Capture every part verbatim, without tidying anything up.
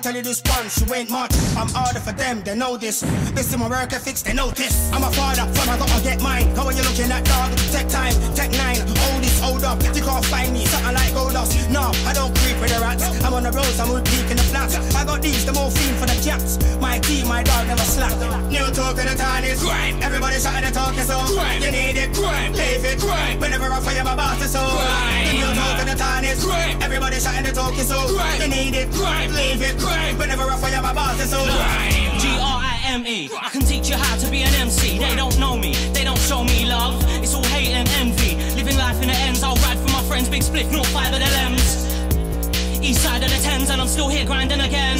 Tell you this once, you ain't much. I'm harder for them, they know this. This is my work ethics, they notice. I'm a father, so I gotta get mine. Cause when you're looking at dog, take time, take nine. Hold this, hold up, you can't find me. Something like gold dust. No, I don't creep with the rats. I'm on the roads, I'm with peak in the flats. I got these, the more fiend for the jacks. My team, my dog never slack. New talk to the town is grime. Everybody shouting and talking so grime. You need it, grime. Leave it, grime. Whenever I fire my boss, it's so grime. The new talk to the town is grime. Everybody shouting and talking so grime. You need it, grime. Leave it, grime. Whenever I fire my bars, it's all right. G R I M E, I can teach you how to be an M C. They don't know me, they don't show me love. It's all hate and envy. Living life in the ends, I'll ride for my friends. Big split, not five of the L's. East side of the tens, and I'm still here grinding again.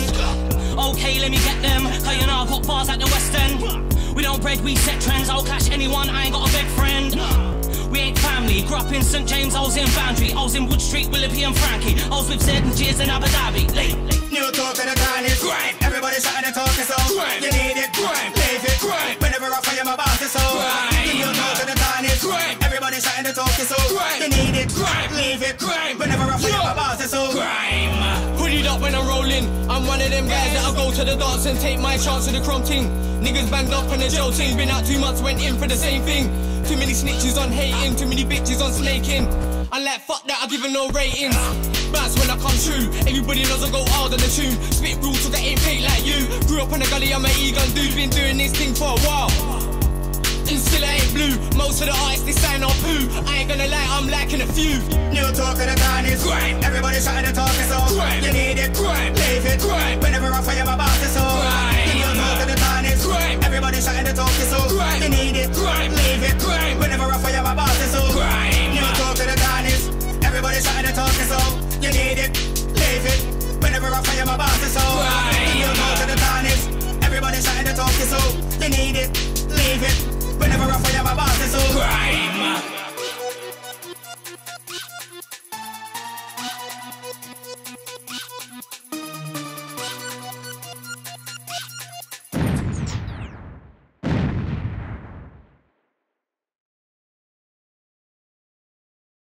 Okay, let me get them. Cause you know I've got bars at the West End. We don't bread, we set trends. I'll clash anyone, I ain't got a big friend. We ain't family, grew up in Saint James, I was in Boundary. I was in Wood Street, Willoughby and Frankie. I was with Zed and Jizz and Abu Dhabi. Late, late. New talk to the town is grime. Everybody shouting and talking so grime. You need it, grime. Leave it, grime. Whenever I fire my boss, it's so grime. New talk to the town is grime. Everybody shouting and talking so grime. You need it, grime. Leave it, grime. Whenever I fire my boss, it's so grime. Hooded up when I'm rolling. I'm one of them guys that'll go to the dance and take my chance of the chrome ting. Niggas banged up on the jail ting. Been out two months, went in for the same thing. Too many snitches on hating, too many bitches on snaking. I'm like, fuck that, I give her no ratings. That's when I come true. Everybody knows I go hard on the tune. Spit rules so that ain't fake like you. Grew up on the gully, I'm an Egon dude. Been doing this thing for a while and still I ain't blue. Most of the artists, they sign on poo. I ain't gonna lie, I'm lacking a few. New talk to the town is grime. Everybody shouting and talking so grime. You need it, grime. Leave it, grime. Whenever I fire my boss, it's all grime. New talk to the town is grime. Everybody shouting and talking so grime. You need it, grime.